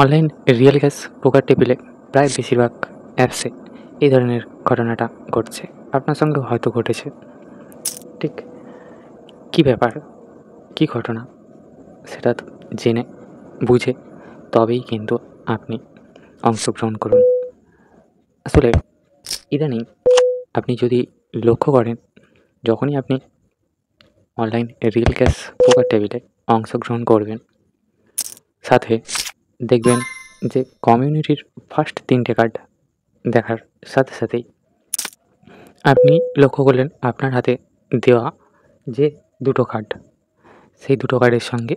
Online real gas পোকার টেবিলে প্রায় বেশিরভাগ অ্যাপসে এই ধরনের ঘটনাটা ঘটছে, আপনার সঙ্গে হয়তো ঘটেছে। ঠিক কী ব্যাপার, কী ঘটনা, সেটা জেনে বুঝে তবেই কিন্তু আপনি অংশগ্রহণ করুন। আসলে ইদানিং আপনি যদি লক্ষ্য করেন, যখনই আপনি অনলাইন রিয়েল গ্যাস পোকার টেবিলে অংশগ্রহণ করবেন, সাথে দেখবেন যে কমিউনিটির ফার্স্ট 3টে কার্ড দেখার সাথে সাথেই আপনি লক্ষ্য করলেন আপনার হাতে দেওয়া যে 2টো কার্ড, সেই 2টো কার্ডের সঙ্গে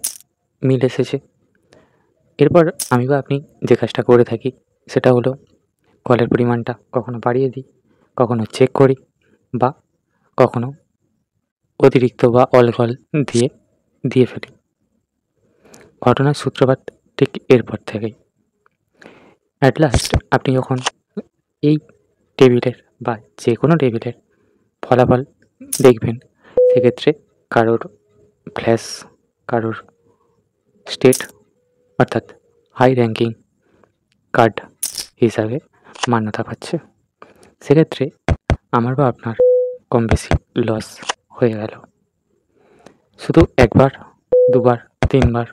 মিল এসেছে। এরপর আমি বা আপনি যে কাজটা করে থাকি সেটা হলো কলের পরিমাণটা কখনো বাড়িয়ে দিই, কখনো চেক করি, বা কখনো অতিরিক্ত বা অলকল দিয়ে ফেলি। ঘটনার সূত্রপাত ঠিক এরপর থেকেই। অ্যাট লাস্ট আপনি যখন এই টেবিলের বা যে কোনো টেবিলের ফলাফল দেখবেন, সেক্ষেত্রে কারোর ফ্ল্যাশ, কারোর স্টেট অর্থাৎ হাই র্যাঙ্কিং কার্ড হিসাবে মান্যতা পাচ্ছে, সেক্ষেত্রে আমার বা আপনার কম বেশি লস হয়ে গেল। শুধু একবার, দুবার, 3বার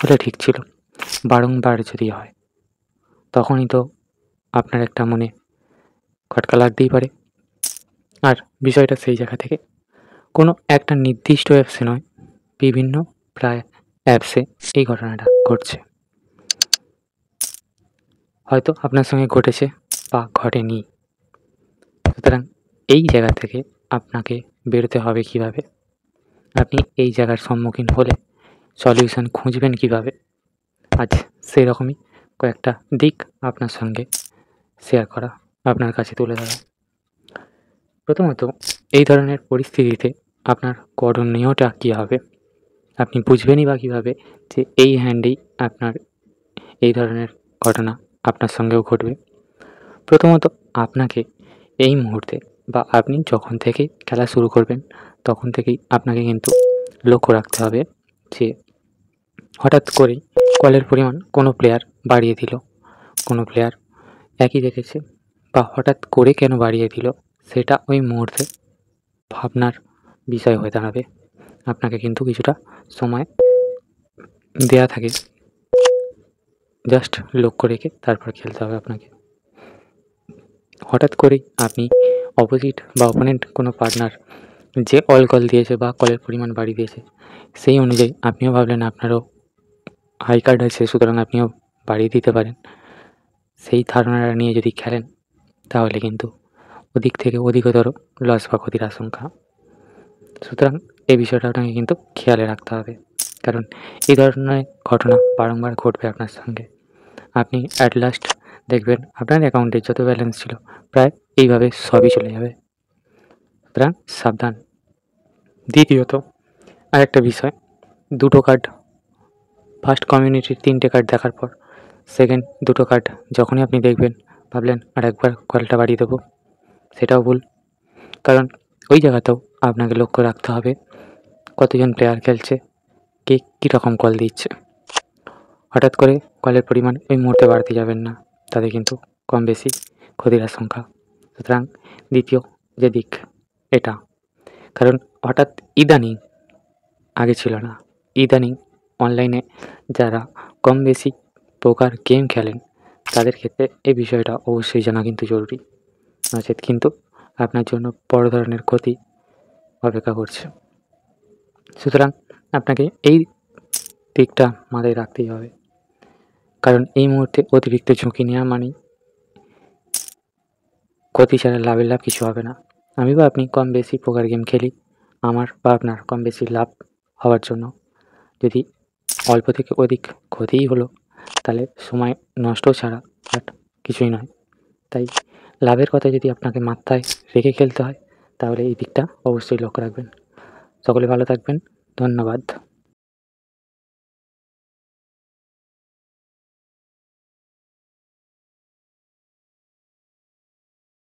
হলে ঠিক ছিল, বারংবার যদি হয় তখনই তো আপনার একটা মনে খটকা লাগতেই পারে। আর বিষয়টা সেই জায়গা থেকে কোনো একটা নির্দিষ্ট অ্যাপসে নয়, বিভিন্ন প্রায় অ্যাপসে এই ঘটনাটা ঘটছে। হয়তো আপনার সঙ্গে ঘটেছে বা ঘটেনি। সুতরাং এই জায়গা থেকে আপনাকে বেরোতে হবে কিভাবে? আপনি এই জায়গার সম্মুখীন হলে সলিউশন খুঁজবেন কিভাবে? আজ সেই রকমই কয়েকটা দিক আপনার সঙ্গে শেয়ার করা, আপনার কাছে তুলে ধরা। প্রথমত, এই ধরনের পরিস্থিতিতে আপনার করণীয়টা কী হবে? আপনি বুঝবেনই বা কীভাবে যে এই হ্যান্ডেই আপনার এই ধরনের ঘটনা আপনার সঙ্গেও ঘটবে? প্রথমত, আপনাকে এই মুহূর্তে বা আপনি যখন থেকে খেলা শুরু করবেন তখন থেকেই আপনাকে কিন্তু লক্ষ্য রাখতে হবে যে হঠাৎ করেই কলের পরিমাণ কোনো প্লেয়ার বাড়িয়ে দিল, কোনো প্লেয়ার একই রেখেছে, বা হঠাৎ করে কেন বাড়িয়ে দিল, সেটা ওই মুহূর্তে ভাবনার বিষয় হয়ে দাঁড়াবে। আপনাকে কিন্তু কিছুটা সময় দেয়া থাকে, জাস্ট লক্ষ্য রেখে তারপর খেলতে হবে আপনাকে। হঠাৎ করেই আপনি অপোজিট বা অপোনেন্ট কোনো পার্টনার যে অল কল দিয়েছে বা কলের পরিমাণ বাড়িয়ে দিয়েছে, সেই অনুযায়ী আপনিও ভাবলেন আপনারও হাই কার্ড আছে, সুতরাং আপনিও বাড়িয়ে দিতে পারেন। সেই ধারণাটা নিয়ে যদি খেলেন তাহলে কিন্তু ওদিক থেকে অধিকতর লস বা ক্ষতির আশঙ্কা। সুতরাং এই বিষয়টা আপনাকে কিন্তু খেয়ালে রাখতে হবে, কারণ এই ধরনের ঘটনা বারংবার ঘটবে আপনার সঙ্গে। আপনি অ্যাট লাস্ট দেখবেন আপনার অ্যাকাউন্টে যত ব্যালেন্স ছিল প্রায় এইভাবে সবই চলে যাবে। সুতরাং সাবধান। দ্বিতীয়ত, আরেকটা বিষয়, 2টো কার্ড, ফার্স্ট কমিউনিটির 3টে কার্ড দেখার পর সেকেন্ড 2টো কার্ড যখনই আপনি দেখবেন ভাবলেন আর একবার কলটা বাড়িয়ে দেবো, সেটাও ভুল। কারণ ওই জায়গাতেও আপনাকে লক্ষ্য রাখতে হবে কতজন প্লেয়ার খেলছে, কে কীরকম কল দিচ্ছে। হঠাৎ করে কলের পরিমাণ ওই মুহূর্তে বাড়াতে যাবেন না, তাতে কিন্তু কম বেশি ক্ষতির আশঙ্কা। সুতরাং দ্বিতীয় যে দিক এটা, কারণ হঠাৎ ইদানিং, আগে ছিল না, ইদানিং অনলাইনে যারা কম বেশি পোকার গেম খেলেন তাদের ক্ষেত্রে এই বিষয়টা অবশ্যই জানা কিন্তু জরুরি, নচেত কিন্তু আপনার জন্য বড় ধরনের ক্ষতি অপেক্ষা করছে। সুতরাং আপনাকে এই দিকটা মাথায় রাখতেই হবে, কারণ এই মুহূর্তে অতিরিক্ত ঝুঁকি নেওয়া মানে ক্ষতি ছাড়া লাভের লাভ কিছু হবে না। আমি বা আপনি কম বেশি পোকার গেম খেলি, আমার বা আপনার কম বেশি লাভ হওয়ার জন্য যদি অল্প থেকে অধিক ক্ষতিই হলো তাহলে সময় নষ্ট ছাড়া বাট কিছুই নয়। তাই লাভের কথা যদি আপনাকে মাথায় রেখে খেলতে হয় তাহলে এই দিকটা অবশ্যই লক্ষ্য রাখবেন। সকলে ভালো থাকবেন, ধন্যবাদ।